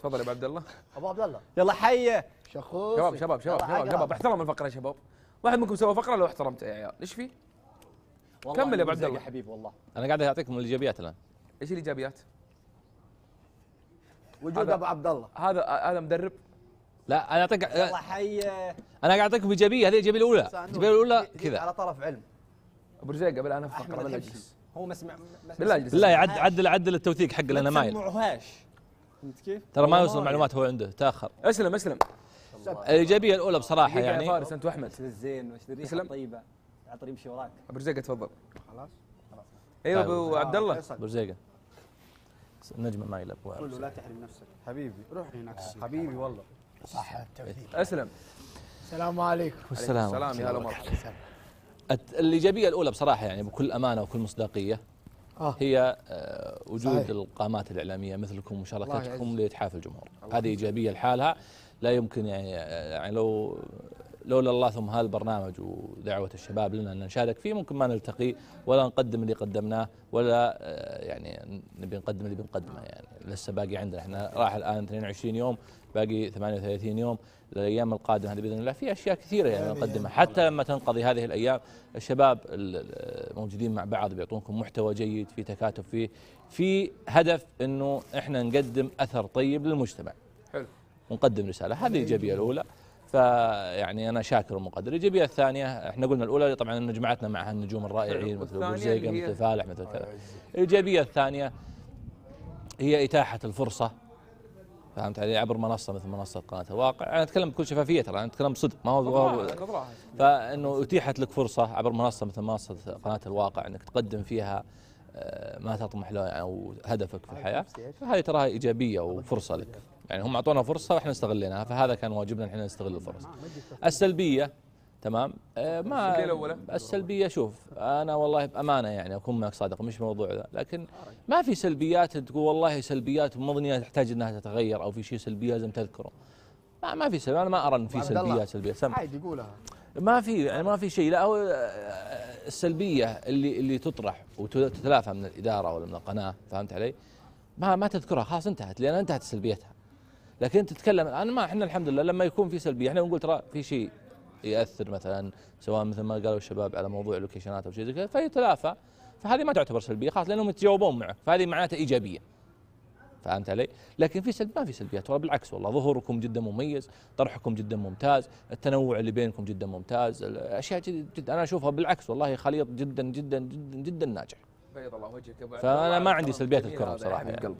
تفضل يا ابو عبد الله. ابو عبد الله يلا حيه شخوص. شباب شباب شباب شباب شباب احترم الفقره يا شباب. واحد منكم سوى فقره لو احترمتها يا عيال. ايش في؟ كمل يا ابو عبد الله يا حبيبي. والله انا قاعد اعطيكم الايجابيات الان. ايش الايجابيات؟ وجود ابو عبد الله هذا مدرب. لا انا اعطيك يلا حيه. انا قاعد اعطيكم ايجابيه. هذه الايجابيه الاولى. الايجابيه الاولى كذا على طرف علم ابو رزيق. قبل انا فقره بالله هو مسمع بالله اجلس. لا عدل التوثيق حق لنا مايل ما سمعوهاش. فهمت كيف؟ ترى ما يوصل معلومات هو عنده تاخر. اسلم اسلم. الايجابيه الاولى بصراحه يعني يا فارس انت واحمد زين وش الريحه الطيبه عطري يمشي وراك. ابو رزيق تفضل. خلاص خلاص ايوه ابو عبد الله. ابو رزيق نجمه مايل ابو عبد الله. لا تحرم نفسك حبيبي روح هناك حبيبي والله صح التوفيق. اسلم. السلام عليكم. والسلام السلام يا هلا ومرحبا. الايجابيه الاولى بصراحه يعني بكل امانه وكل مصداقيه هي وجود صحيح. القامات الاعلاميه مثلكم ومشاركتكم لاتحاف الجمهور. هذه ايجابيه لحالها لا يمكن يعني لو لولا الله ثم هذا البرنامج ودعوه الشباب لنا ان نشارك فيه ممكن ما نلتقي ولا نقدم اللي قدمناه ولا يعني نبي نقدم اللي بنقدمه. يعني لسه باقي عندنا احنا راح الان 22 يوم باقي 38 يوم الايام القادمه هذه باذن الله في اشياء كثيره يعني نقدمها. حتى لما تنقضي هذه الايام الشباب الموجودين مع بعض بيعطونكم محتوى جيد في تكاتف في هدف انه احنا نقدم اثر طيب للمجتمع. حلو. ونقدم رساله. هذه الايجابيه الاولى. فيعني انا شاكر ومقدر. الايجابيه الثانيه احنا قلنا الاولى طبعا ان جمعتنا معها النجوم الرائعين مثل ابو زيقه مثل فالح مثل كذا. الايجابيه الثانيه هي اتاحه الفرصه فهمت علي عبر منصه مثل منصه قناه الواقع. انا اتكلم بكل شفافيه ترى انا اتكلم صدق ما هو فانه اتيحت لك فرصه عبر منصه مثل منصه قناه الواقع انك تقدم فيها ما تطمح له او هدفك في الحياه. فهذه تراها ايجابيه وفرصه لك. يعني هم اعطونا فرصه واحنا استغليناها فهذا كان واجبنا احنا نستغل الفرص. السلبيه تمام ما السلبيه شوف انا والله بامانه يعني اكون معك صادق مش موضوع ذا لكن ما في سلبيات تقول والله سلبيات مضنيه تحتاج انها تتغير او في شيء سلبي لازم تذكره. ما في سلبيات. انا ما ارى ان في سلبيات عادي قولها. ما في يعني ما في شيء. لا السلبيه اللي تطرح وتتلافى من الاداره ولا من القناه فهمت علي؟ ما تذكرها خلاص انتهت لان انتهت سلبيتها. لكن تتكلم انا ما احنا الحمد لله لما يكون في سلبيه احنا نقول ترى في شيء ياثر مثلا سواء مثل ما قالوا الشباب على موضوع اللوكيشنات او شيء زي كذا فيتلافى فهذه ما تعتبر سلبيه خلاص لانهم يتجاوبون معك فهذه معناتها ايجابيه. فهمت علي؟ لكن في سلبيات ما في سلبيات والله بالعكس والله ظهوركم جدا مميز، طرحكم جدا ممتاز، التنوع اللي بينكم جدا ممتاز، اشياء جدا انا اشوفها بالعكس والله خليط جدا جدا جدا جدا ناجح. بيض الله وجهك يا ابو عبد الله. فانا ما عندي سلبيات الكره بصراحه.